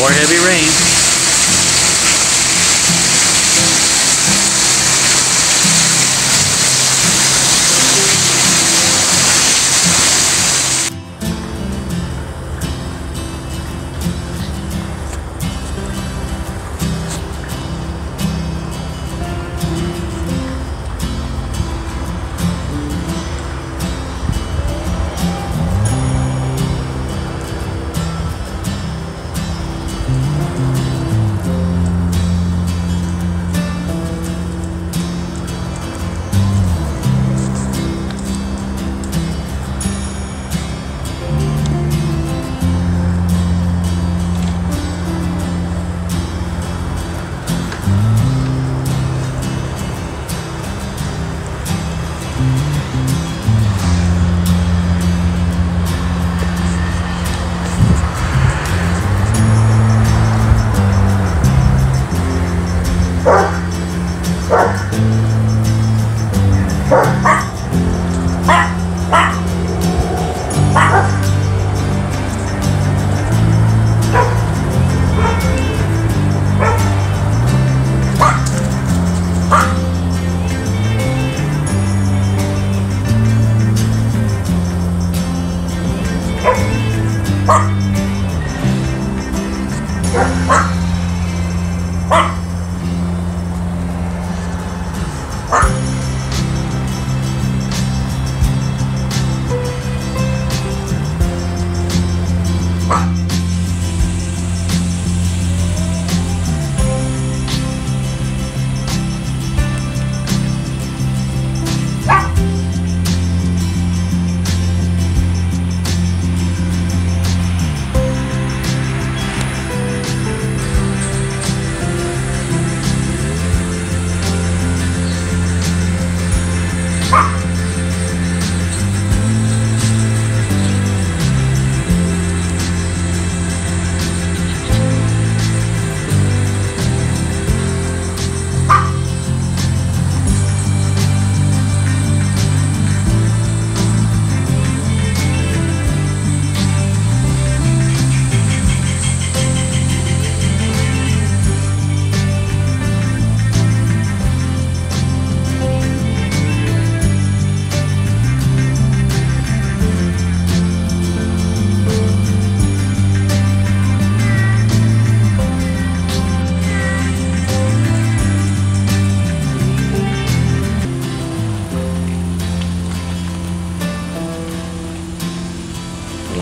More heavy rain.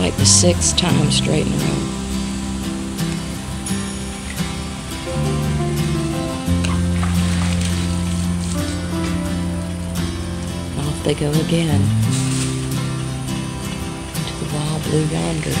Like the 6th time straight in a row. Off they go again to the wild blue yonder.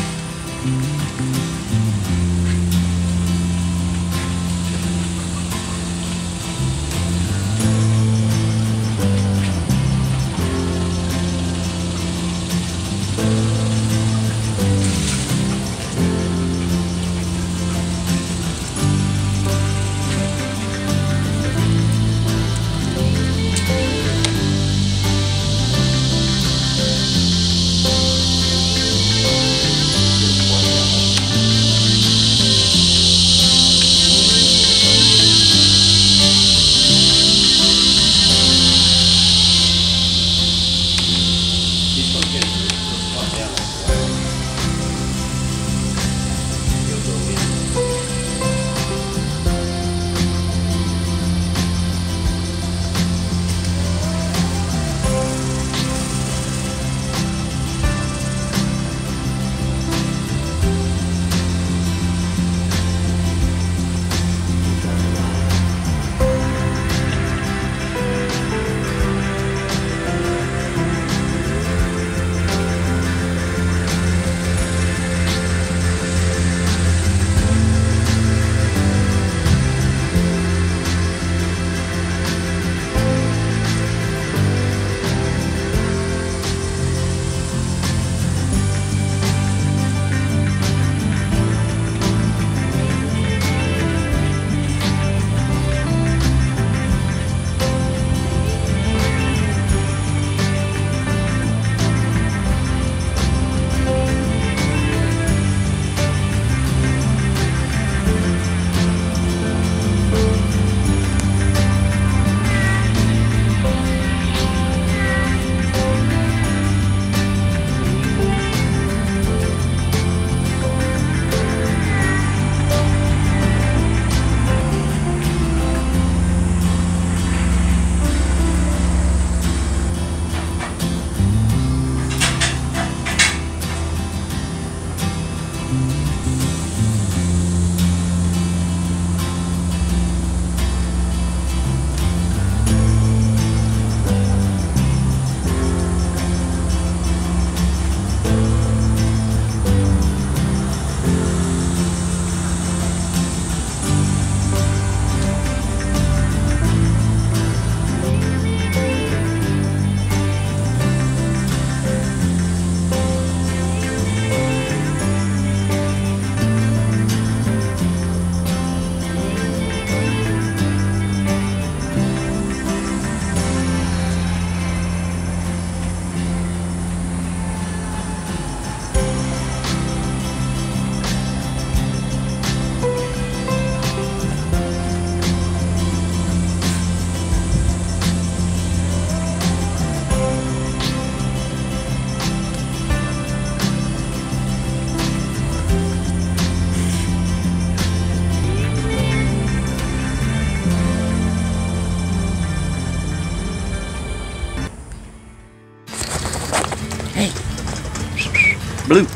Blue. That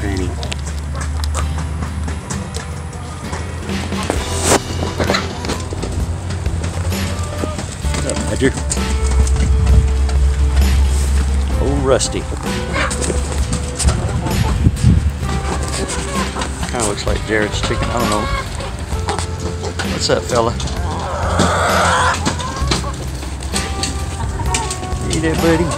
Fanny. What's up, Badger? Oh, Rusty. Kind of looks like Jared's chicken. I don't know. What's up, fella? Hey there, buddy.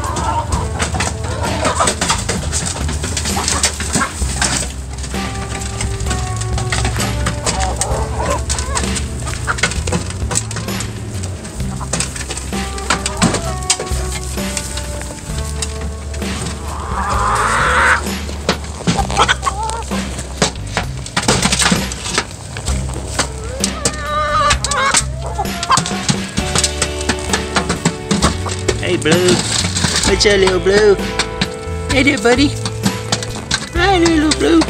Hey, Blue. What's up, little Blue? Hey there, buddy. Hi, little Blue.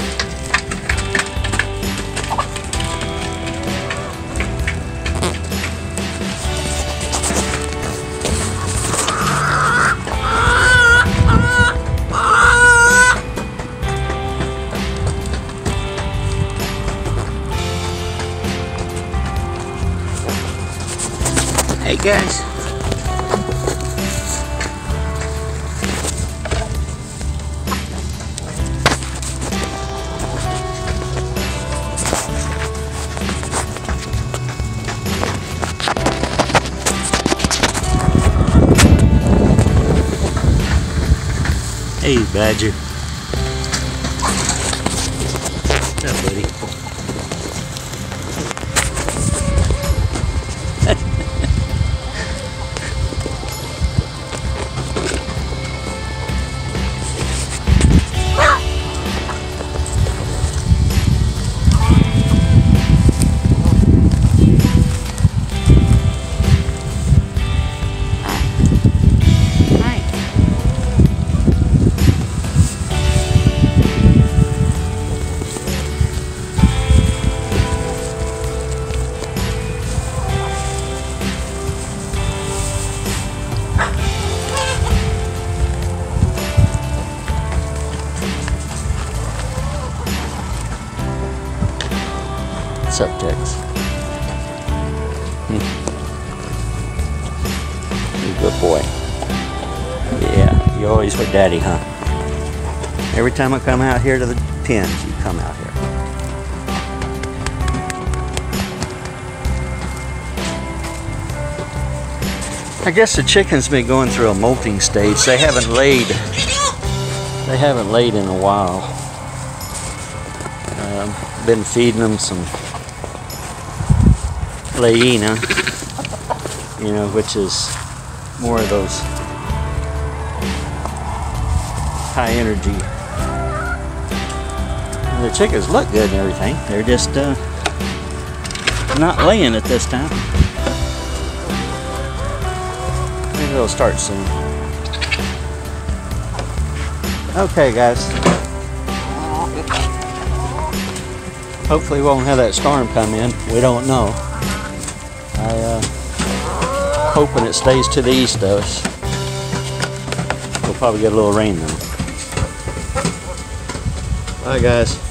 Hey, guys. Hey, Badger. What's up, buddy? Subjects. You're a good boy. Yeah, you're always with Daddy, huh? Every time I come out here to the pens, you come out here. I guess the chicken's been going through a molting stage. They haven't laid. They haven't laid in a while. I've been feeding them some Laina, you know, which is more of those high energy. And the chickens look good and everything. They're just not laying at this time. Maybe they'll start soon. Okay, guys. Hopefully, we won't have that storm come in. We don't know. Hoping it stays to the east of us. We'll probably get a little rain though. Bye, guys.